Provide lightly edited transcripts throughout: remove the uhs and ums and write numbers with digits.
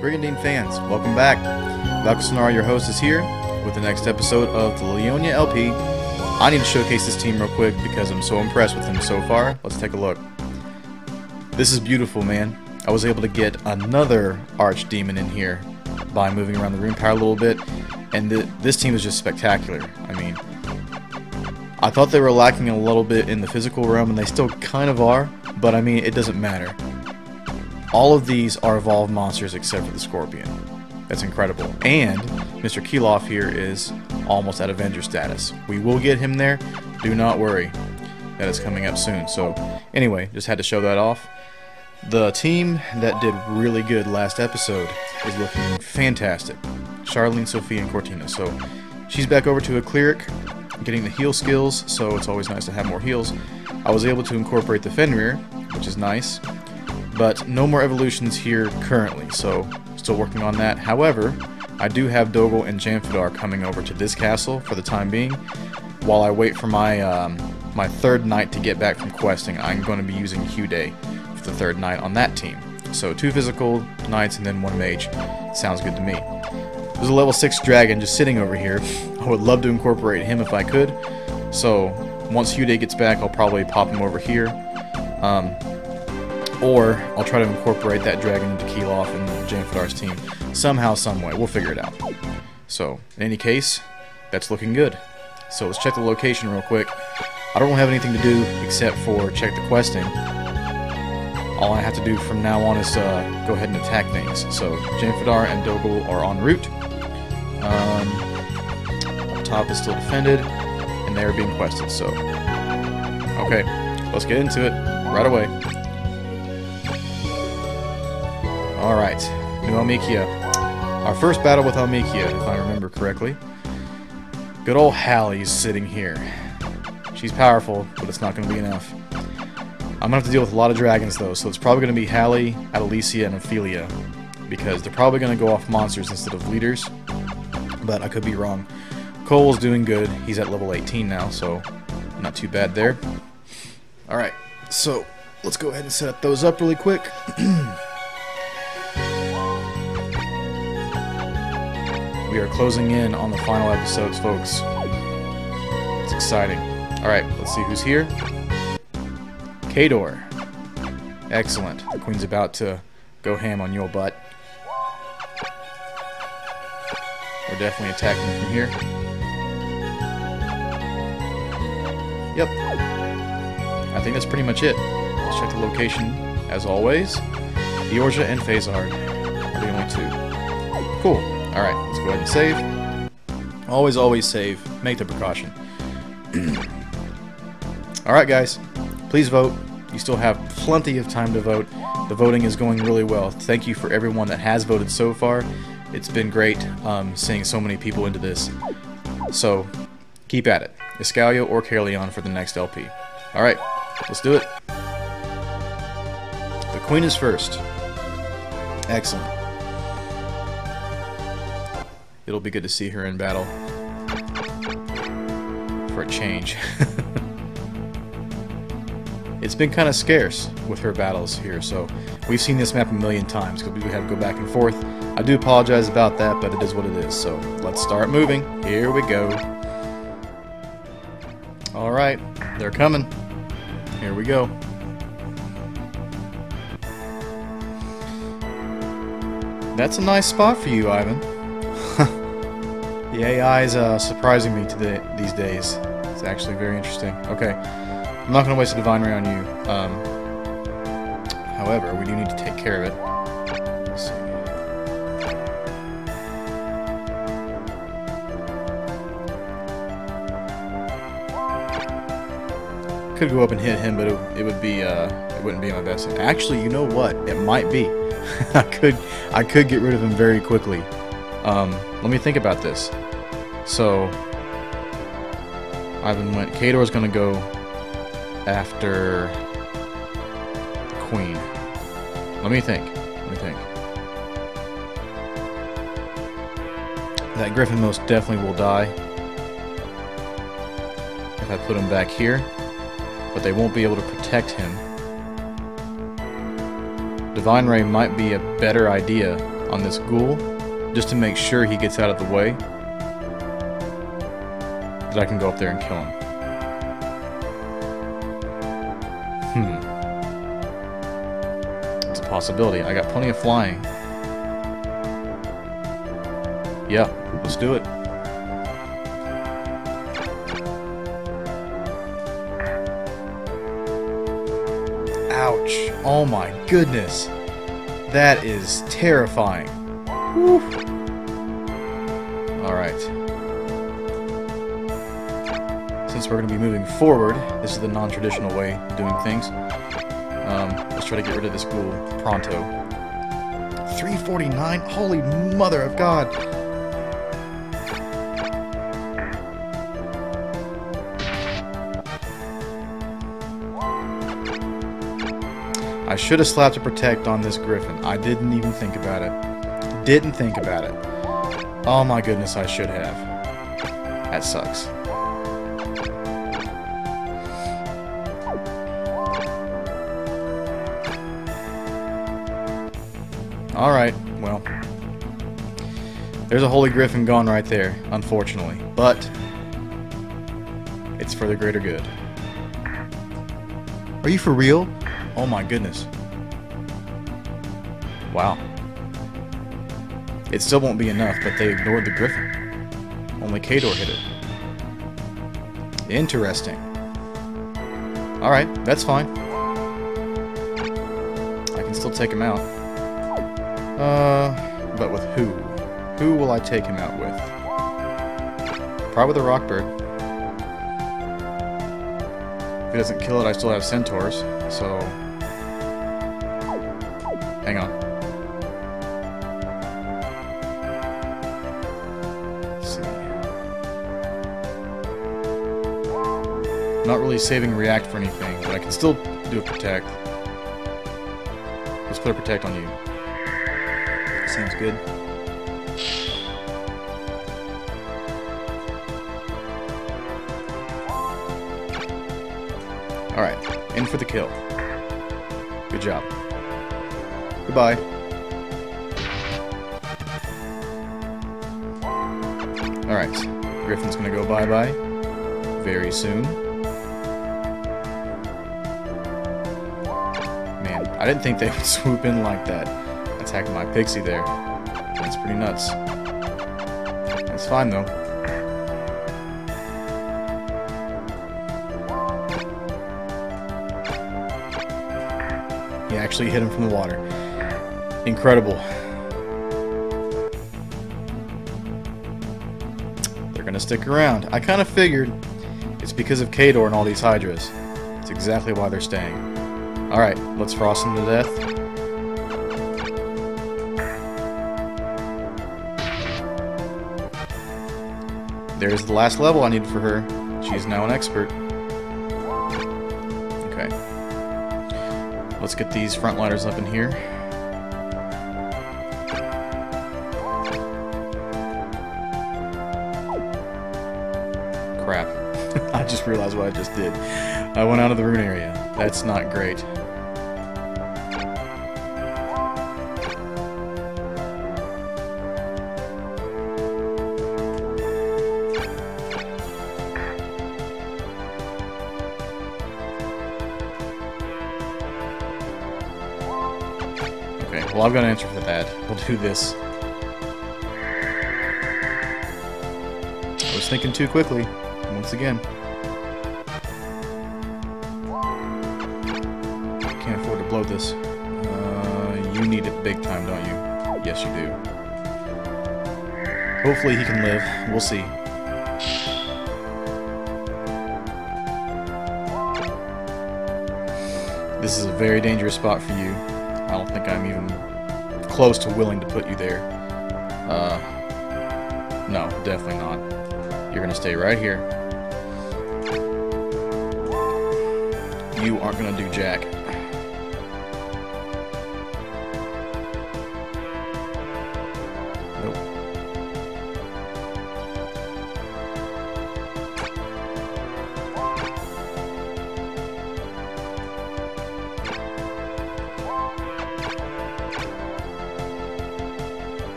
Brigandine fans, welcome back. Valkos Lunari, your host, is here with the next episode of the Leonia LP. I need to showcase this team real quick because I'm so impressed with them so far. Let's take a look. This is beautiful, man. I was able to get another Archdemon in here by moving around the room power a little bit, and this team is just spectacular. I mean, I thought they were lacking a little bit in the physical realm, and they still kind of are, but I mean, it doesn't matter. All of these are evolved monsters except for the Scorpion. That's incredible. And Mr. Kiloff here is almost at Avenger status. We will get him there. Do not worry. That is coming up soon. So anyway, just had to show that off. The team that did really good last episode is looking fantastic. Charlene, Sophie, and Cortina. So she's back over to a cleric, getting the heal skills, so it's always nice to have more heals. I was able to incorporate the Fenrir, which is nice. But no more evolutions here currently, so still working on that. However, I do have Dogel and Jamfadar coming over to this castle for the time being. While I wait for my third knight to get back from questing, I'm going to be using Hugh Day for the third knight on that team. So 2 physical knights and then 1 mage. Sounds good to me. There's a level 6 dragon just sitting over here. I would love to incorporate him if I could. So once Hugh Day gets back, I'll probably pop him over here. Or I'll try to incorporate that dragon into Kiloff and Janfadar's team. Somehow, someway. We'll figure it out. So, in any case, that's looking good. So let's check the location real quick. I don't have anything to do except for check the questing. All I have to do from now on is go ahead and attack things. So, Janfadar and Dogel are en route. Up top is still defended, and they are being quested, so... Okay, let's get into it right away. Alright, new Almakia. Our first battle with Almakia, if I remember correctly. Good old Hallie's sitting here. She's powerful, but it's not going to be enough. I'm going to have to deal with a lot of dragons, though, so it's probably going to be Hallie, Adelicia, and Ophelia, because they're probably going to go off monsters instead of leaders, but I could be wrong. Cole's doing good. He's at level 18 now, so not too bad there. Alright, so let's go ahead and set up those up really quick. We are closing in on the final episodes, folks. It's exciting. Alright, let's see who's here. Kador. Excellent. The queen's about to go ham on your butt. We're definitely attacking from here. Yep. I think that's pretty much it. Let's check the location, as always. Eorgia and Phazard are the only two. Cool. Alright, let's go ahead and save. Always, always save. Make the precaution. Alright, guys. Please vote. You still have plenty of time to vote. The voting is going really well. Thank you for everyone that has voted so far. It's been great seeing so many people into this. So, keep at it. Iscalio or Caerleon for the next LP. Alright, let's do it. The queen is first. Excellent. It'll be good to see her in battle for a change. It's been kind of scarce with her battles here, so we've seen this map a million times because we have to go back and forth. I do apologize about that, but it is what it is, so let's start moving. Here we go. Alright, they're coming. Here we go. That's a nice spot for you, Ivan. The AI is surprising me today, these days. It's actually very interesting. Okay, I'm not going to waste a Divine Ray on you. However, we do need to take care of it. Let's see. Could go up and hit him, but it wouldn't be in my best. Actually, you know what? It might be. I could get rid of him very quickly. Let me think about this. So, Ivan went. Kador's gonna go after Queen. Let me think. That Griffin most definitely will die if I put him back here, but they won't be able to protect him. Divine Ray might be a better idea on this ghoul, just to make sure he gets out of the way, that I can go up there and kill him. It's a possibility. I got plenty of flying. Yeah, let's do it. Ouch. Oh my goodness. That is terrifying. Woo. Alright. Since we're going to be moving forward, this is the non-traditional way of doing things. Let's try to get rid of this ghoul pronto. 349? Holy mother of God! I should have slapped a protect on this griffin. I didn't even think about it. Didn't think about it. Oh my goodness, I should have. That sucks. Alright, well. There's a holy griffin gone right there, unfortunately. But, it's for the greater good. Are you for real? Oh my goodness. Wow. It still won't be enough, but they ignored the griffin. Only Kador hit it. Interesting. Alright, that's fine. I can still take him out. But with who? Who will I take him out with? Probably the Rockbird. If it doesn't kill it, I still have centaurs, so... Hang on. Let's see. I'm not really saving react for anything, but I can still do a protect. Let's put a protect on you. Seems good. Alright, in for the kill. Good job. Goodbye. Alright, Griffin's gonna go bye-bye very soon. Man, I didn't think they would swoop in like that. Attack my pixie there. That's pretty nuts. That's fine, though. Actually hit him from the water. Incredible. They're gonna stick around. I kind of figured it's because of Kador and all these hydras. It's exactly why they're staying. Alright, let's frost them to death. There's the last level I needed for her. She's now an expert. Let's get these frontliners up in here. Crap. I just realized what I just did. I went out of the rune area. That's not great. Well, I've got an answer for that. We'll do this. I was thinking too quickly, once again. Can't afford to blow this. You need it big time, don't you? Yes, you do. Hopefully he can live. We'll see. This is a very dangerous spot for you. I don't think I'm even close to willing to put you there. No, definitely not. You're gonna stay right here. You aren't gonna do jack.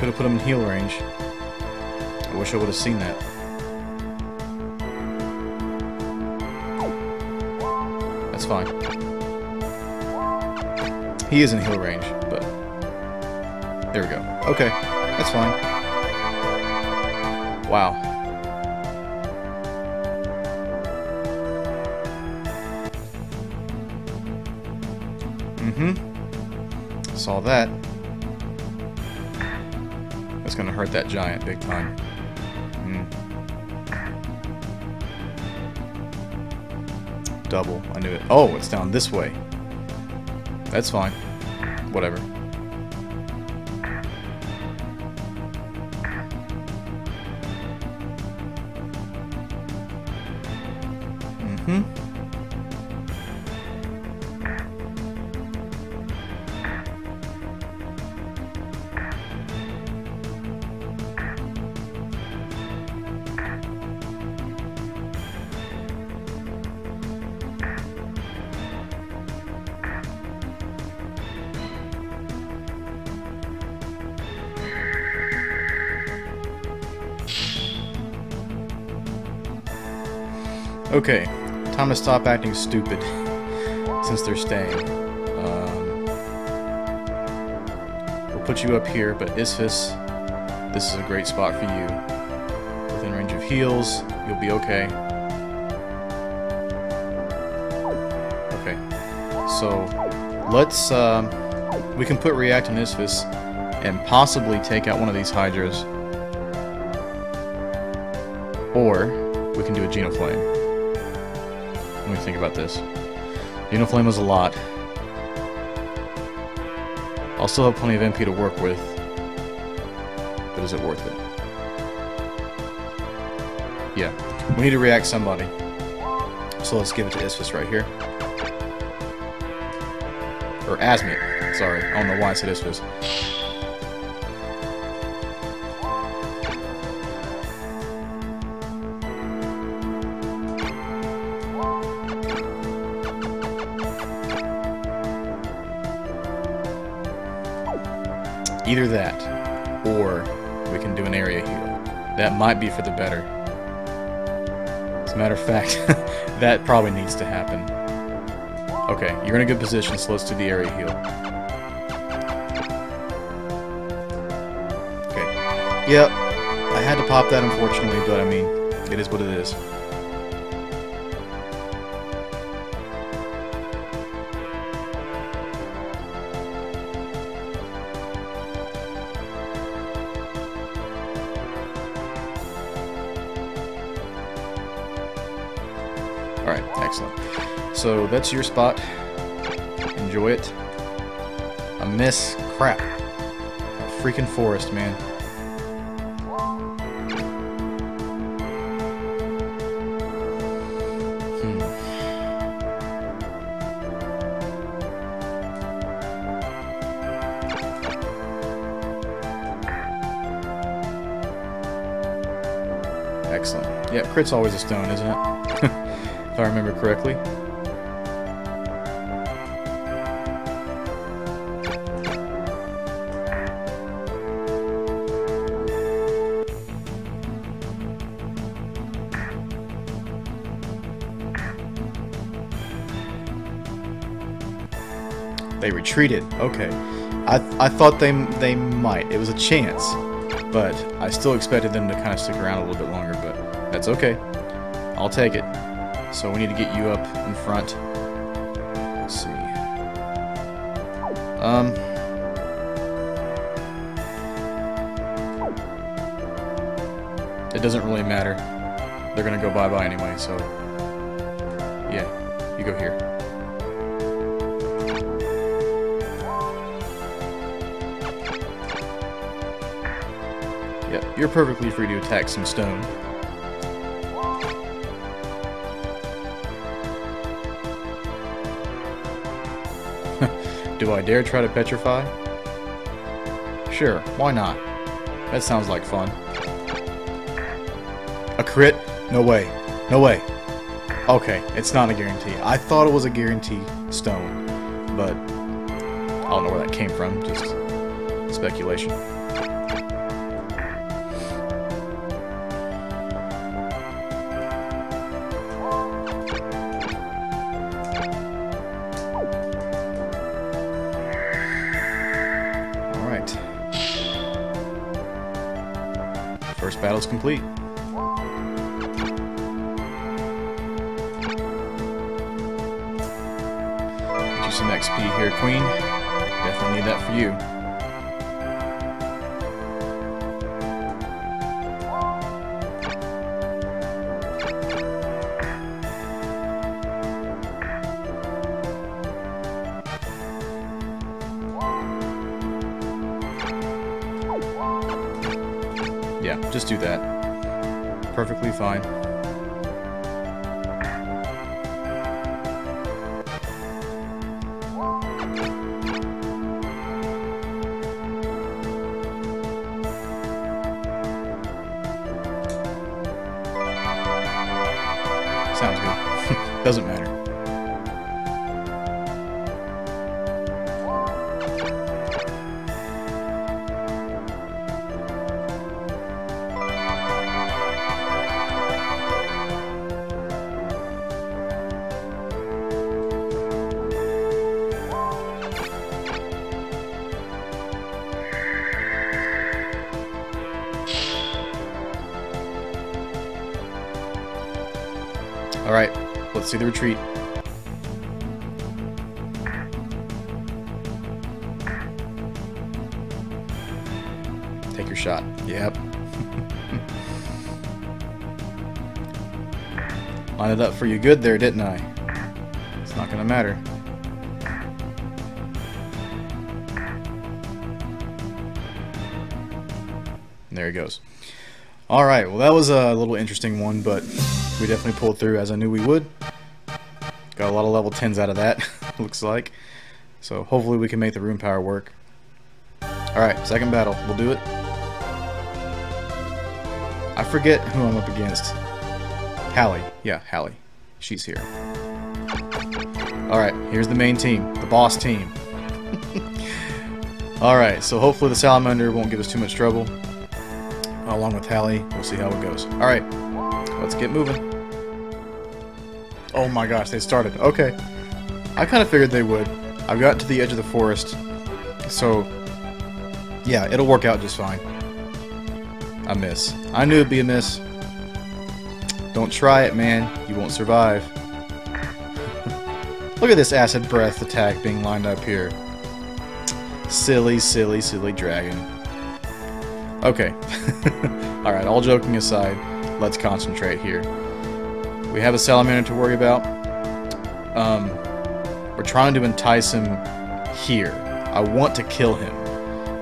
Could have put him in heal range. I wish I would have seen that. That's fine. He is in heal range, but... There we go. Okay, that's fine. Wow. Saw that. That's gonna hurt that giant big time. Double. I knew it. Oh, it's down this way. That's fine. Whatever. Okay, time to stop acting stupid, since they're staying. We'll put you up here, but Isphis, this is a great spot for you. Within range of heals, you'll be okay. Okay, so let's, we can put React on Isphis, and possibly take out one of these Hydras. Or, we can do a Genoflame. Let me think about this. Uniflame is a lot. I'll still have plenty of MP to work with, but is it worth it? Yeah, we need to react somebody. So let's give it to Isphis right here. Or Asmut, sorry, I don't know why I said Isphis. Either that, or we can do an area heal. That might be for the better. As a matter of fact, that probably needs to happen. Okay, you're in a good position, so let's do the area heal. Okay. Yep, I had to pop that unfortunately, but I mean, it is what it is. So that's your spot. Enjoy it. I miss crap. A freaking forest, man. Excellent. Yeah, crit's always a stone, isn't it? If I remember correctly. They retreated. Okay. I thought they might. It was a chance. But I still expected them to kind of stick around a little bit longer, but that's okay. I'll take it. So we need to get you up in front. Let's see. It doesn't really matter. They're gonna go bye-bye anyway, so... Yeah. You go here. Yep, you're perfectly free to attack some stone. Do I dare try to petrify? Sure, why not? That sounds like fun. A crit? No way. No way. Okay, it's not a guarantee. I thought it was a guarantee stone, but I don't know where that came from, just speculation. First battle is complete. Get you some XP here, Queen. Definitely need that for you. Just do that. Perfectly fine. Sounds good. Doesn't matter. Alright, let's see the retreat. Take your shot. Yep. Lined it up for you good there, didn't I? It's not gonna matter. And there he goes. Alright, well that was a little interesting one, but we definitely pulled through as I knew we would. Got a lot of level 10s out of that, looks like. So hopefully we can make the rune power work. Alright, second battle. We'll do it. I forget who I'm up against. Hallie. Yeah, Hallie. She's here. Alright, here's the main team. The boss team. Alright, so hopefully the salamander won't give us too much trouble. Along with Hallie, we'll see how it goes. Alright. Let's get moving. Oh my gosh, they started. Okay. I kind of figured they would. I've gotten to the edge of the forest. So, yeah, it'll work out just fine. I miss. I knew it'd be a miss. Don't try it, man. You won't survive. Look at this acid breath attack being lined up here. Silly, silly, silly dragon. Okay. Alright, all joking aside. Let's concentrate here. We have a salamander to worry about. We're trying to entice him here. I want to kill him,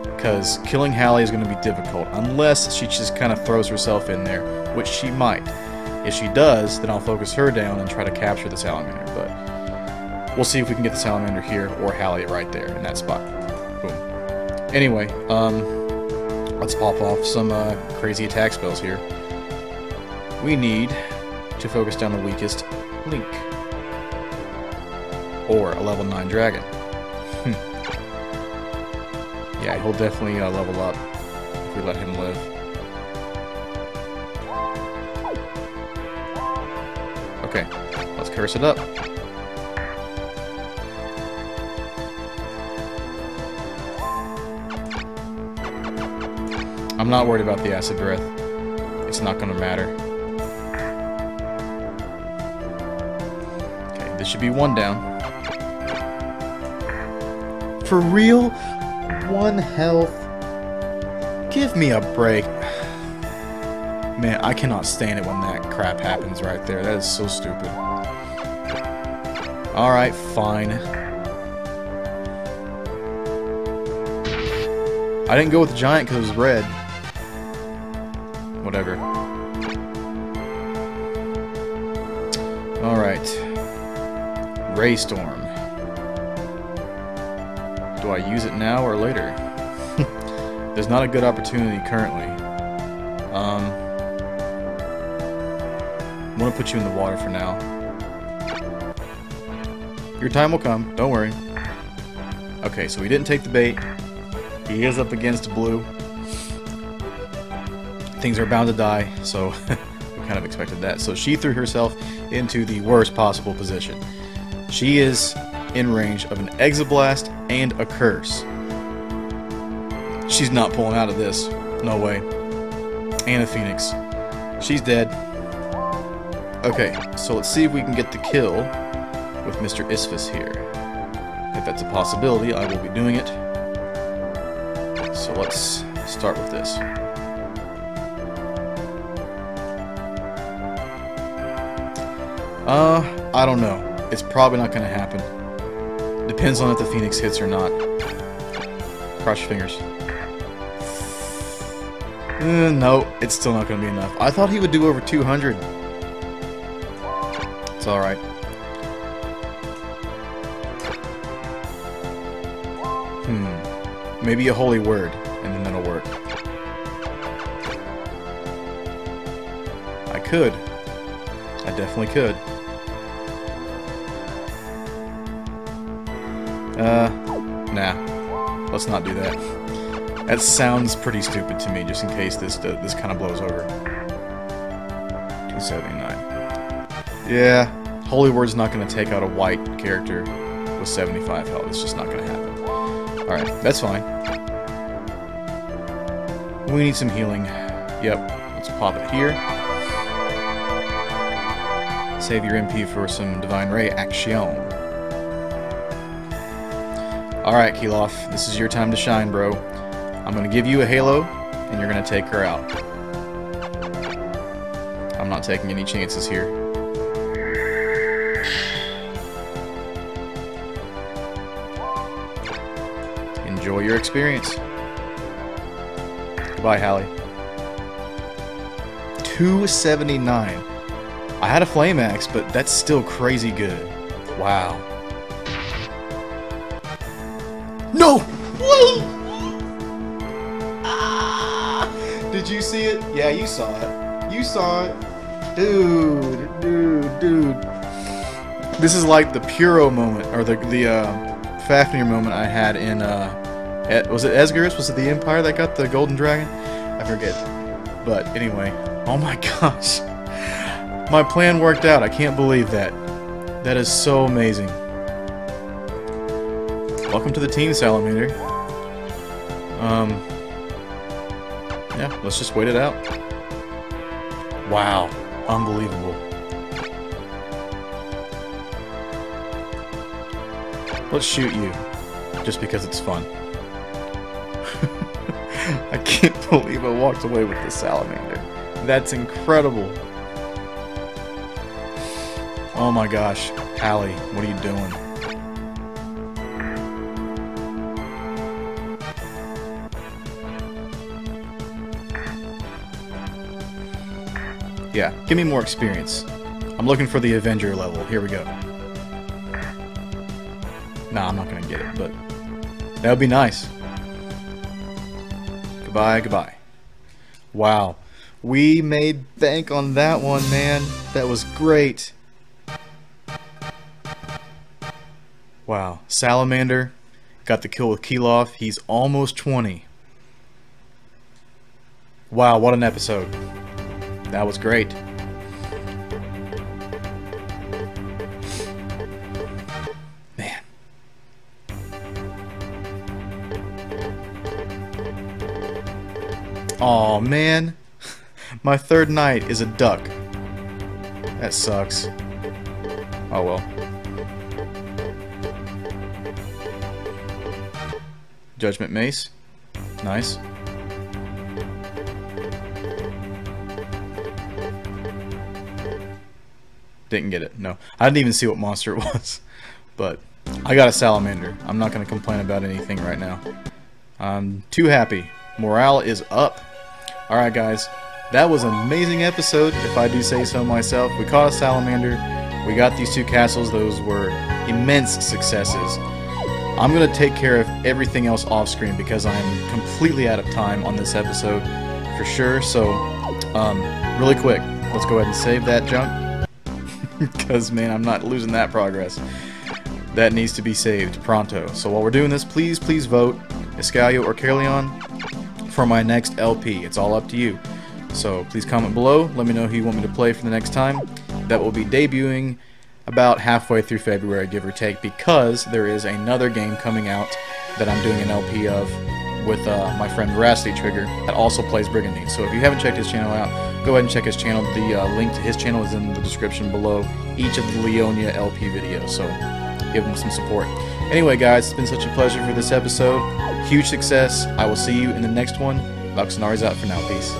because killing Hallie is going to be difficult, unless she just kind of throws herself in there, which she might. If she does, then I'll focus her down and try to capture the salamander, but we'll see if we can get the salamander here or Hallie right there in that spot. Boom. Anyway, let's pop off some crazy attack spells here. We need to focus down the weakest link, or a level 9 dragon. Yeah, he'll definitely level up if we let him live. Okay, let's curse it up. I'm not worried about the acid breath. It's not going to matter. This should be one down. For real? One health? Give me a break. Man, I cannot stand it when that crap happens right there. That is so stupid. Alright, fine. I didn't go with the giant because it was red. Whatever. Alright. Raystorm. Do I use it now or later? There's not a good opportunity currently. I'm gonna put you in the water for now. Your time will come, don't worry. Okay, so he didn't take the bait. He is up against blue. Things are bound to die, so we kind of expected that. So she threw herself into the worst possible position. She is in range of an Exoblast and a Curse. She's not pulling out of this. No way. and a phoenix. She's dead. Okay, so let's see if we can get the kill with Mr. Isphis here. If that's a possibility, I will be doing it. So let's start with this. I don't know. It's probably not going to happen. Depends on if the Phoenix hits or not. Cross your fingers. No, it's still not going to be enough. I thought he would do over 200. It's alright. Maybe a holy word, and then that'll work. I could. I definitely could. Nah. Let's not do that. That sounds pretty stupid to me, just in case this kind of blows over. 279. Yeah, holy word's not going to take out a white character with 75 health. It's just not going to happen. Alright, that's fine. We need some healing. Yep, let's pop it here. Save your MP for some Divine Ray action. Alright, Keloff, this is your time to shine, bro. I'm going to give you a halo, and you're going to take her out. I'm not taking any chances here. Enjoy your experience. Goodbye, Hallie. 279. I had a flame axe, but that's still crazy good. Wow. No! Wait! Ah! Did you see it? Yeah, you saw it. You saw it. Dude. This is like the Puro moment, or the Fafnir moment I had in was it Esgaris? Was it the Empire that got the Golden Dragon? I forget. But anyway, oh my gosh. My plan worked out. I can't believe that. That is so amazing. Welcome to the team, Salamander. Yeah, let's just wait it out. Wow. Unbelievable. Let's shoot you. Just because it's fun. I can't believe I walked away with the salamander. That's incredible. Oh my gosh. Hallie, what are you doing? Yeah, give me more experience. I'm looking for the Avenger level. Here we go. Nah, I'm not gonna get it, but that would be nice. Goodbye, goodbye. Wow. We made bank on that one, man. That was great. Wow. Salamander got the kill with Keloff. He's almost 20. Wow, what an episode. That was great. Aw, man. My third knight is a duck. That sucks. Oh well. Judgment Mace. Nice. Didn't get it, no. I didn't even see what monster it was. But I got a salamander. I'm not going to complain about anything right now. I'm too happy. Morale is up. Alright guys, that was an amazing episode, if I do say so myself. We caught a salamander, we got these two castles, those were immense successes. I'm going to take care of everything else off screen because I'm completely out of time on this episode for sure, so really quick, let's go ahead and save that junk, because man, I'm not losing that progress. That needs to be saved pronto. So while we're doing this, please vote Iscalio or Caerleon for my next LP. It's all up to you. So please comment below. Let me know who you want me to play for the next time. That will be debuting about halfway through February, give or take, because there is another game coming out that I'm doing an LP of with my friend Veracity Trigger that also plays Brigandine. So if you haven't checked his channel out, go ahead and check his channel. The link to his channel is in the description below each of the Leonia LP videos, so give them some support. Anyway guys, it's been such a pleasure for this episode. Huge success. I will see you in the next one. Valkos Lunari's out for now. Peace.